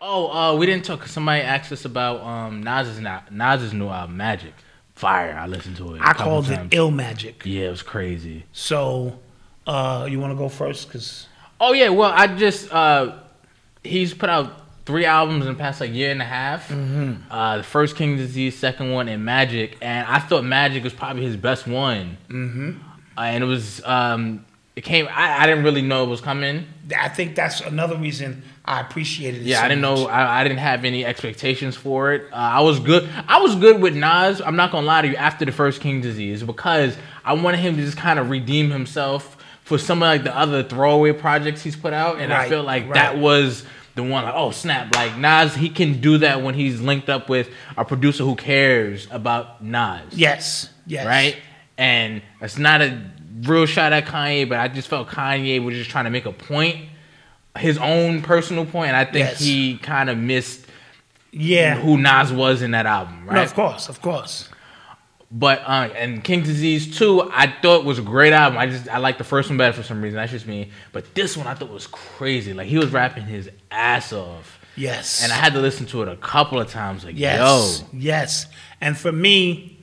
Oh, we didn't talk. Somebody asked us about Nas's new album, Magic. Fire. I listened to it. I called it Ill Magic. Yeah, it was crazy. So, you want to go first? Cause oh yeah, well I just he's put out 3 albums in the past like year and a half. Mm-hmm. The first King's Disease, second one, and Magic. And I thought Magic was probably his best one. Mm-hmm. And it was it came. I didn't really know it was coming. I think that's another reason I appreciated it. Yeah, so I didn't know. I didn't have any expectations for it. I was good. I was good with Nas. I'm not gonna lie to you. After the first King's Disease, because I wanted him to just kind of redeem himself for some of like the other throwaway projects he's put out, and right, I feel like right, that was the one. Like, oh snap! Like Nas, he can do that when he's linked up with a producer who cares about Nas. Yes. Yes. Right. And it's not a real shot at Kanye, but I just felt Kanye was just trying to make a point, his own personal point, and I think yes, he kind of missed, yeah, who Nas was in that album. Right. No, of course. Of course. But and King's Disease 2, I thought was a great album. I like the first one better for some reason. That's just me. But this one I thought was crazy. Like he was rapping his ass off. Yes. And I had to listen to it a couple of times. Like yes, yo, yes. And for me,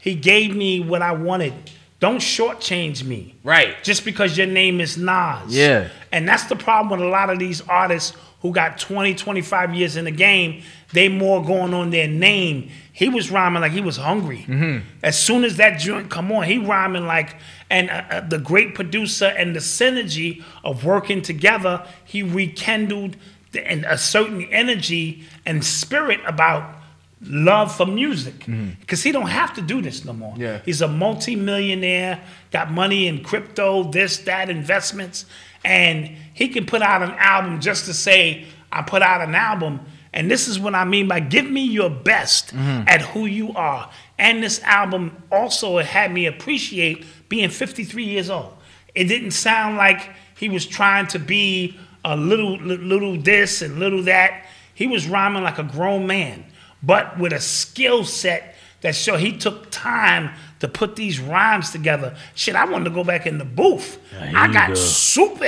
he gave me what I wanted. Don't shortchange me. Right. Just because your name is Nas. Yeah. And that's the problem with a lot of these artists who got 20, 25 years in the game. They more going on their name. He was rhyming like he was hungry. Mm-hmm. As soon as that joint come on, he rhyming like, and the great producer and the synergy of working together, he rekindled a certain energy and spirit about love for music. Because he don't have to do this no more. Yeah. He's a multi-millionaire, got money in crypto, this, that, investments. And he can put out an album just to say, I put out an album. And this is what I mean by give me your best at who you are. And this album also had me appreciate being 53 years old. It didn't sound like he was trying to be a little this and little that. He was rhyming like a grown man, but with a skill set that showed he took time to put these rhymes together. Shit, I wanted to go back in the booth. I got super.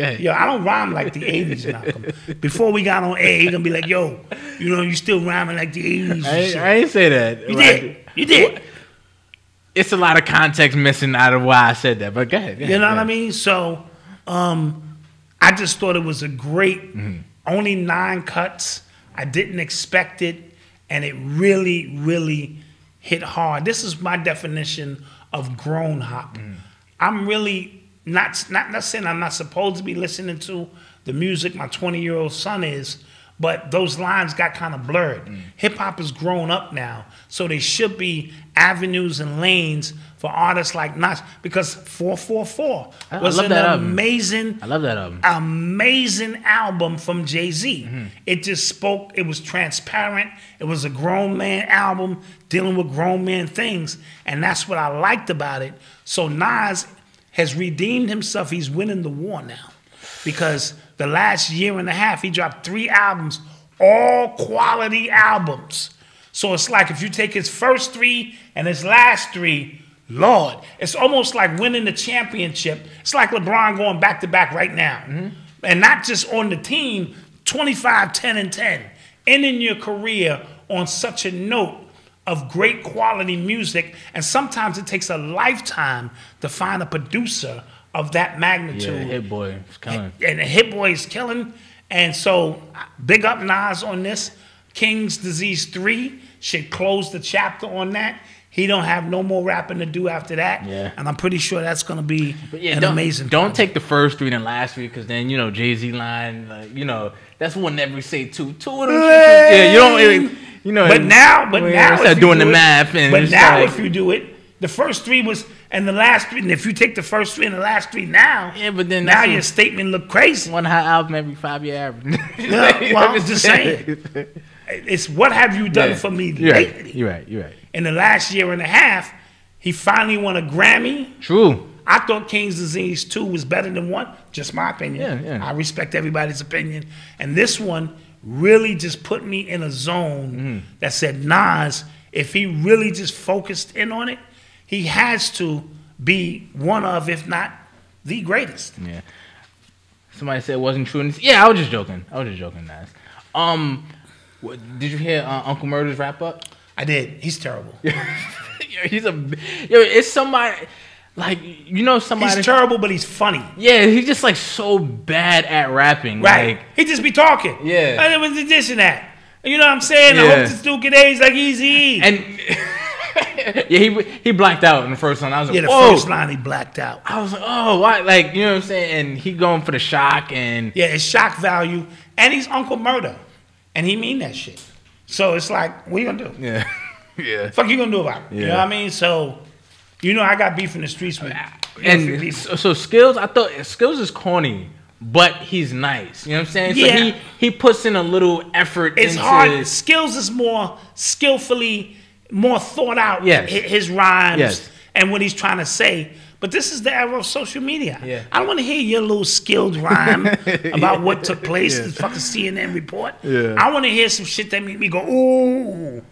Yo, I don't rhyme like the 80s, Malcolm. Before we got on air, he gonna be like, yo, you know, you still rhyming like the 80s. I ain't say that. You like, did. You did. It's a lot of context missing out of why I said that, but go ahead. You know what I mean? So I just thought it was a great, only 9 cuts. I didn't expect it, and it really, really hit hard. This is my definition of grown hop. I'm really not saying I'm not supposed to be listening to the music my 20-year-old son is, but those lines got kind of blurred. Hip hop is grown up now, so there should be avenues and lanes for artists like Nas, because 444 was an amazing, I love that album, amazing album from Jay-Z. It just spoke. It was transparent. It was a grown man album dealing with grown man things, and that's what I liked about it. So Nas has redeemed himself. He's winning the war now, because the last year and a half he dropped 3 albums, all quality albums. So it's like if you take his first 3 and his last 3. Lord, it's almost like winning the championship. It's like LeBron going back-to-back right now. And not just on the team, 25, 10, and 10. Ending your career on such a note of great quality music. And sometimes it takes a lifetime to find a producer of that magnitude. Yeah, Hitboy is killing. And Hitboy is killing. And so big up Nas on this. King's Disease 3 should close the chapter on that. He don't have no more rapping to do after that, and I'm pretty sure that's gonna be amazing. Don't take the first 3 and last 3, because then you know Jay-Z line, like, you know that's one that we say two of them. Yeah, you don't, you know. But now start doing the math, and but now if you do it, the first 3 was and the last 3, and if you take the first 3 and the last 3 now, but then now your statement look crazy. One high album every 5-year average. Well, I'm just saying, it's what have you done for me lately? Right. You're right. You're right. In the last year and a half, he finally won a Grammy. True. I thought King's Disease 2 was better than 1. Just my opinion. Yeah, yeah. I respect everybody's opinion. And this one really just put me in a zone that said, Nas, if he really just focused in on it, he has to be one of, if not, the greatest. Yeah. somebody said it wasn't true. And yeah, I was just joking. Nas. Did you hear Uncle Murda's wrap up? I did. He's terrible. It's somebody. Like, you know, somebody. He's terrible, but he's funny. Yeah, he's just like so bad at rapping. Right. Like, he just be talking. Yeah. I was this and that. You know what I'm saying? Yeah. I hope this dude get A's like Eazy-E. And yeah, he blacked out in the first line. I was like, yeah, the whoa. First line he blacked out. I was like, oh, why? Like, you know what I'm saying? And he going for the shock and yeah, it's shock value. And he's Uncle Murda, and he mean that shit. So it's like, what are you gonna do? Yeah, yeah. Fuck you gonna do about it? Yeah. You know what I mean? So. You know I got beef in the streets with and so Skills. I thought Skills is corny, but he's nice. You know what I'm saying? Yeah. So he puts in a little effort. It's into hard. Skills is more skillfully, more thought out. Yes. His rhymes and what he's trying to say. But this is the era of social media. Yeah. I don't want to hear your little skilled rhyme about what took place in the fucking CNN report. Yeah. I want to hear some shit that made me go ooh,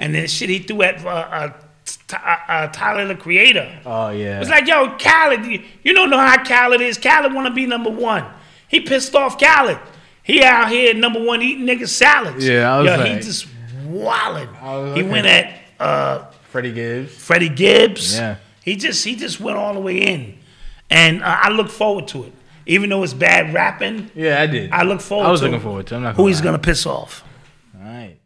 and then shit he threw at. Tyler the Creator. Oh yeah. It's like, yo, Khaled. You don't know how Khaled is. Khaled wanna be number one. He pissed off Khaled. He out here number one eating niggas salads. Yeah, I was yo, like, he just wildin'. He went at Freddie Gibbs. Yeah. He just went all the way in, and I look forward to it. Even though it's bad rapping. Yeah, I did. I look forward to it. I was looking forward to it. I'm not gonna lie. He's gonna piss off. All right.